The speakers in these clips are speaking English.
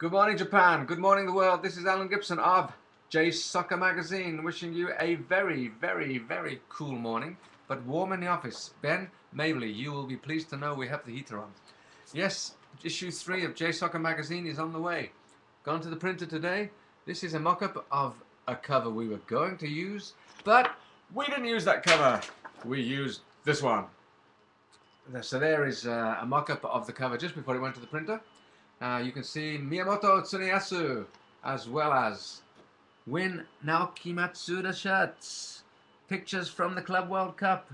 Good morning, Japan. Good morning, the world. This is Alan Gibson of J Soccer Magazine, wishing you a very, very, very cool morning, but warm in the office. Ben Mabley, you will be pleased to know we have the heater on. Yes, issue 3 of J Soccer Magazine is on the way. Gone to the printer today. This is a mock-up of a cover we were going to use, but we didn't use that cover. We used this one. So there is a mock-up of the cover just before it went to the printer. You can see Miyamoto Tsuneyasu, as well as win Naoki Matsuda shirts, pictures from the Club World Cup,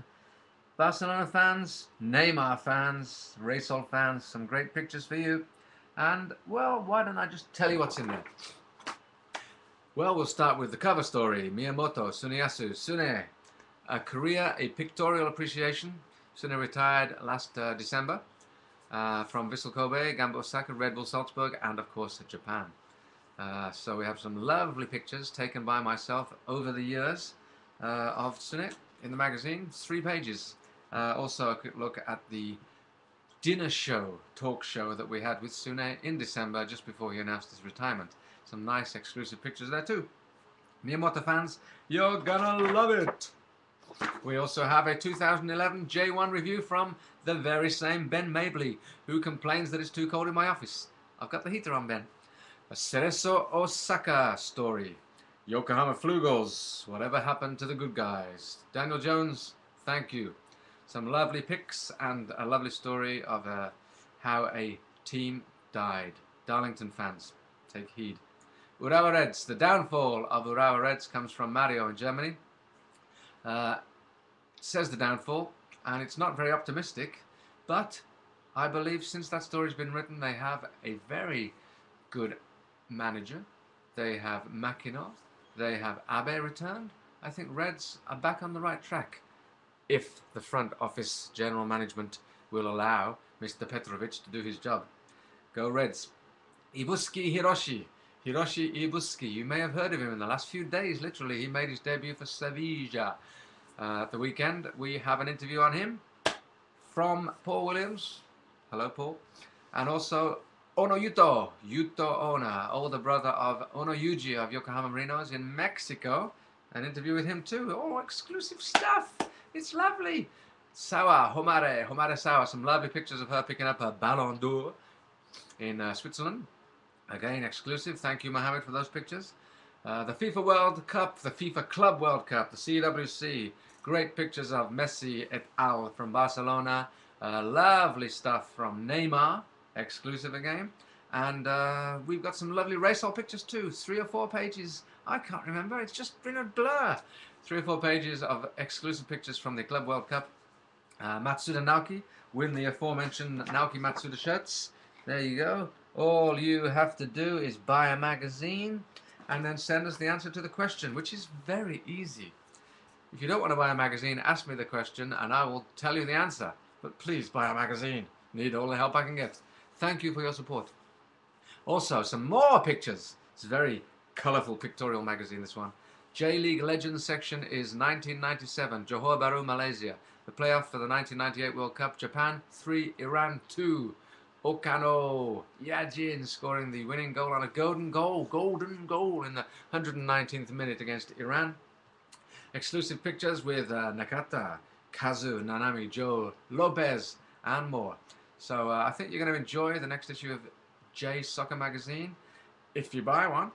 Barcelona fans, Neymar fans, Reysol fans, some great pictures for you. And, well, why don't I just tell you what's in there? Well, we'll start with the cover story. Miyamoto Tsuneyasu. Tsune, a career, a pictorial appreciation. Tsune retired last December. From Vissel Kobe, Gamba Osaka, Red Bull Salzburg, and of course Japan. So we have some lovely pictures taken by myself over the years of Tsune in the magazine, 3 pages. Also a quick look at the dinner show, talk show that we had with Tsune in December just before he announced his retirement. Some nice exclusive pictures there too. Miyamoto fans, you're gonna love it! We also have a 2011 J1 review from the very same Ben Mabley, who complains that it's too cold in my office. I've got the heater on, Ben. A Cerezo Osaka story. Yokohama Flugels, whatever happened to the good guys. Daniel Jones, thank you. Some lovely pics and a lovely story of how a team died. Darlington fans, take heed. Urawa Reds, the downfall of Urawa Reds comes from Mario in Germany. Says the downfall, and it's not very optimistic, but I believe since that story's been written, they have a very good manager. They have Makinov, they have Abe returned. I think Reds are back on the right track, if the front office general management will allow Mr. Petrovich to do his job. Go Reds. Ibushi Hiroshi. Hiroshi Ibushi, you may have heard of him in the last few days, literally. He made his debut for Sevilla at the weekend. We have an interview on him from Paul Williams. Hello, Paul. And also Ono Yuto, Yuto Ona, older brother of Ono Yuji of Yokohama Marinos in Mexico. An interview with him too. Oh, exclusive stuff. It's lovely. Sawa Homare, Homare Sawa, some lovely pictures of her picking up a Ballon d'Or in Switzerland. Again, exclusive. Thank you, Mohammed, for those pictures. The FIFA World Cup, the FIFA Club World Cup, the CWC. Great pictures of Messi et al. From Barcelona. Lovely stuff from Neymar. Exclusive again. And we've got some lovely Reysol pictures too. 3 or 4 pages. I can't remember. It's just been a blur. 3 or 4 pages of exclusive pictures from the Club World Cup. Matsuda Naoki win the aforementioned Naoki Matsuda shirts. There you go. All you have to do is buy a magazine and then send us the answer to the question, which is very easy. If you don't want to buy a magazine, ask me the question and I will tell you the answer. But please buy a magazine. Need all the help I can get. Thank you for your support. Also, some more pictures. It's a very colourful pictorial magazine, this one. J-League Legends section is 1997, Johor Bahru, Malaysia. The playoff for the 1998 World Cup, Japan 3, Iran 2. Okano, Yajin scoring the winning goal on a golden goal in the 119th minute against Iran. Exclusive pictures with Nakata, Kazu, Nanami, Joe, Lopez, and more. So I think you're going to enjoy the next issue of J Soccer Magazine. If you buy one,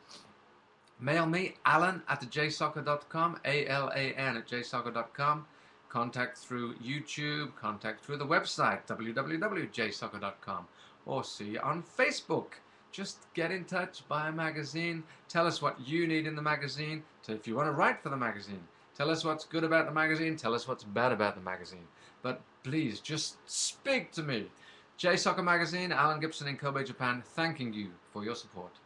mail me, Alan at jsoccer.com, A-L-A-N at jsoccer.com. Contact through YouTube, contact through the website, www.jsoccer.com, or see you on Facebook. Just get in touch, buy a magazine, tell us what you need in the magazine, if you want to write for the magazine. Tell us what's good about the magazine, tell us what's bad about the magazine. But please, just speak to me. J Soccer Magazine, Alan Gibson in Kobe, Japan, thanking you for your support.